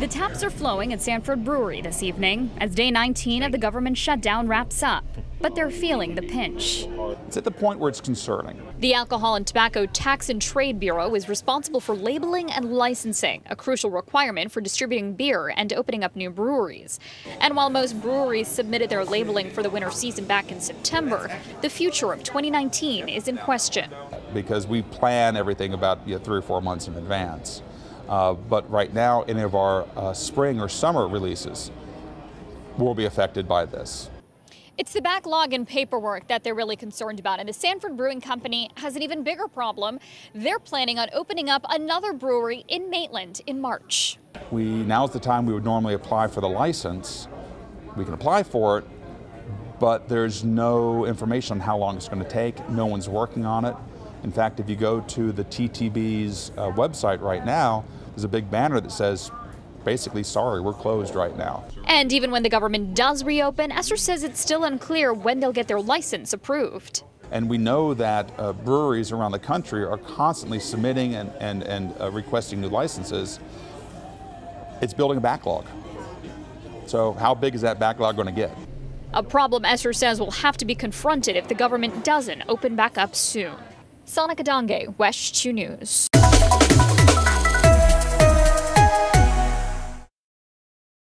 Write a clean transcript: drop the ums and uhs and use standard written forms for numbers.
The taps are flowing at Sanford Brewery this evening as day 19 of the government shutdown wraps up, but they're feeling the pinch. It's at the point where it's concerning. The Alcohol and Tobacco Tax and Trade Bureau is responsible for labeling and licensing, a crucial requirement for distributing beer and opening up new breweries. And while most breweries submitted their labeling for the winter season back in September, the future of 2019 is in question. Because we plan everything about 3 or 4 months in advance. But right now, any of our spring or summer releases will be affected by this. It's the backlog in paperwork that they're really concerned about, and the Sanford Brewing Company has an even bigger problem. They're planning on opening up another brewery in Maitland in March. Now's the time we would normally apply for the license. We can apply for it, but there's no information on how long it's going to take. No one's working on it. In fact, if you go to the TTB's website right now, there's a big banner that says, basically, sorry, we're closed right now. And even when the government does reopen, Esser says it's still unclear when they'll get their license approved. And we know that breweries around the country are constantly submitting and requesting new licenses. It's building a backlog. So how big is that backlog going to get? A problem Esser says will have to be confronted if the government doesn't open back up soon. Sanika Dange, WESH 2 News.